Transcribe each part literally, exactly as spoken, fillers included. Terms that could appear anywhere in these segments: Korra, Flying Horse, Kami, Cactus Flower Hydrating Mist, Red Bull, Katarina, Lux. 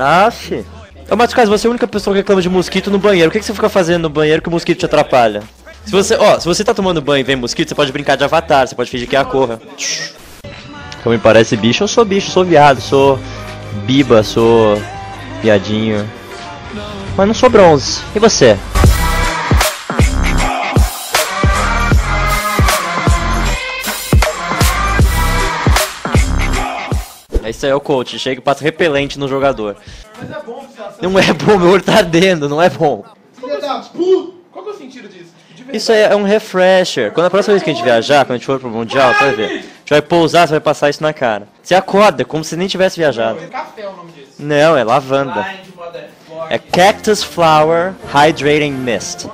Aff. Ô, Maticaz, você é a única pessoa que reclama de mosquito no banheiro. O que, que você fica fazendo no banheiro que o mosquito te atrapalha? Se você, ó, se você tá tomando banho e vem mosquito, você pode brincar de avatar, você pode fingir que é a Korra. Como me parece bicho, eu sou bicho, sou viado, sou biba, sou viadinho. Mas não sou bronze. E você? Isso aí é o coach, chega e passa repelente no jogador. Mas é bom, não é bom, meu olho tá ardendo, não é bom. Qual que é o sentido disso? Isso aí é um refresher. Quando a próxima vez que a gente viajar, quando a gente for pro mundial, você vai ver. A gente vai pousar, você vai passar isso na cara. Você acorda, como se nem tivesse viajado. Não, é café o nome disso. Não, é lavanda. É Cactus Flower Hydrating Mist.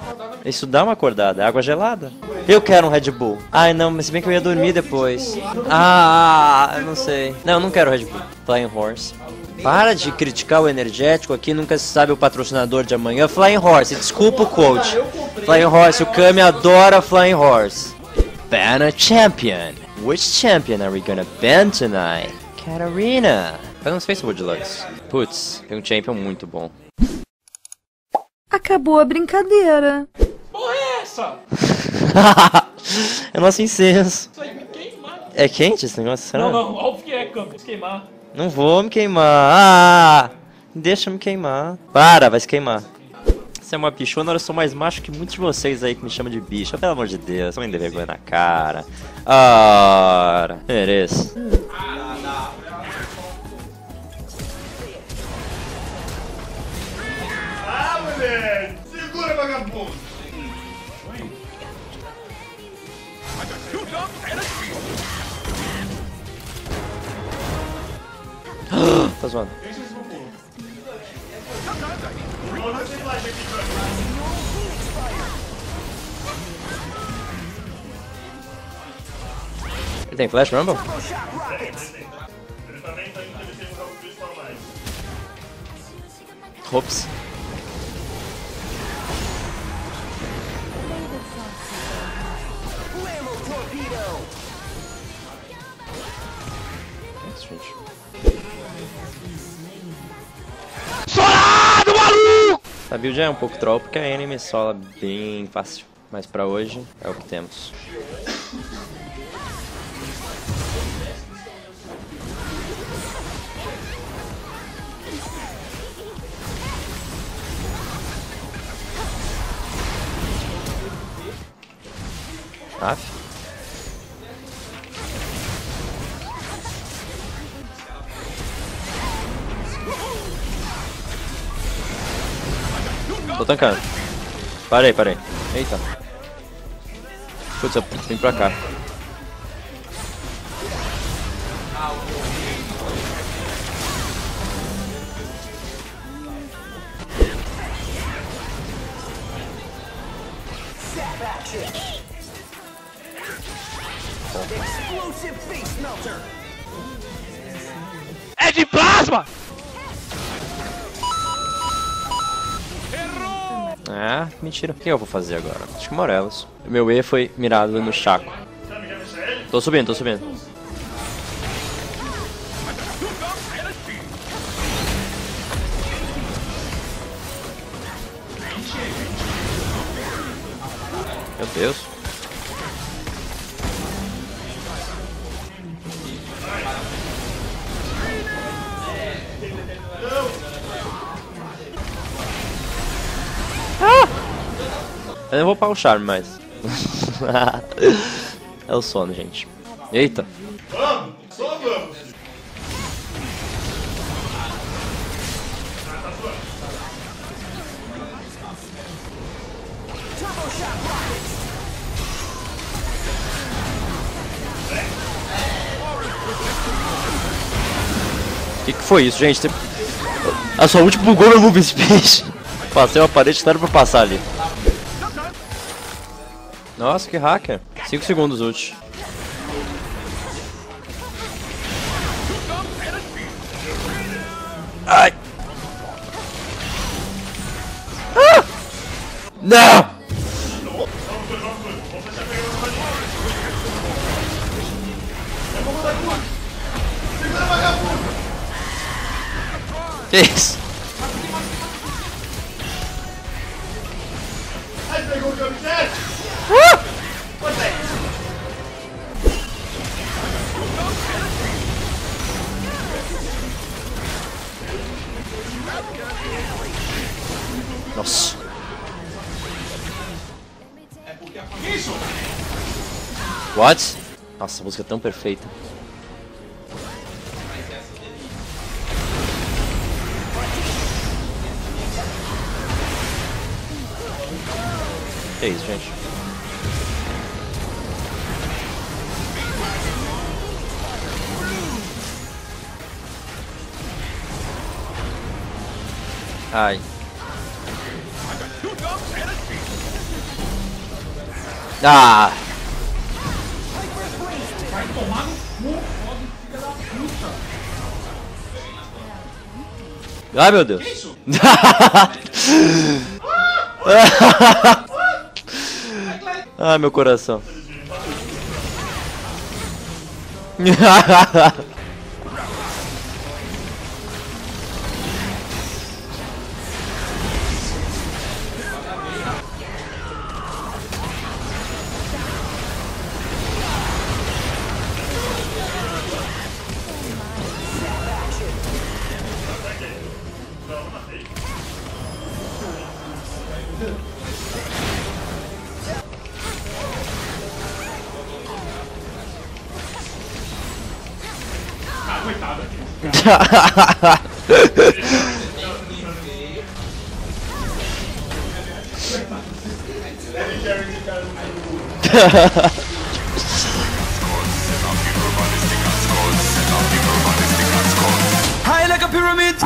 Isso dá uma acordada, é água gelada. Eu quero um Red Bull. Ai não, mas se bem que eu ia dormir depois. Ah, eu não sei. Não, eu não quero Red Bull. Flying Horse. Para de criticar o energético aqui, nunca se sabe o patrocinador de amanhã. Flying Horse, desculpa o coach. Flying Horse, o Kami adora Flying Horse. Ban a champion. Which champion are we gonna ban tonight? Katarina. Faz uns Facebook de Lux. Putz, tem um champion muito bom. Acabou a brincadeira. Porra é essa? É nosso incenso. Isso aí me queimar. É quente esse negócio? Será? Não, não, óbvio que é, Campos, queimar. Não vou me queimar. Ah, deixa me queimar. Para, vai se queimar. Você é uma pichona, eu sou mais macho que muitos de vocês aí que me chamam de bicha. Pelo amor de Deus, tô me envergonhando na cara. Ora, mereço. Ah, moleque! Segura, vagabundo! Tá zoando. Ele tem flash, Rumble? Ele também tá indo de usar o Crystal mais. Ops. Solado, maluco! A build é um pouco troll porque a enemy sola bem fácil. Mas pra hoje é o que temos. Aff. Tô tancando. Parei, parei. Eita. Putz, eu vim pra cá. É de plasma! Ah, mentira. O que eu vou fazer agora? Acho que Morelos. Meu E foi mirado no Chaco. Tô subindo, tô subindo. Meu Deus. Eu não vou upar o charme mais. É o sono, gente. Eita. Vamos, só vamos. Que que foi isso, gente? A sua ult bugou no move space. Passei uma parede, não era pra passar ali. Nossa, que hacker. cinco segundos ult. Ai. Ah! Não! O Que isso? Ai, pegou o camisete! Uh! Nossa. É porque é isso? What? Nossa, a música é tão perfeita. Que isso, gente? Ai. Ah! Vai tomar no cu, foda-se, filha da puta! Ai, meu Deus! Que isso? Ah, meu coração. High like a pyramid.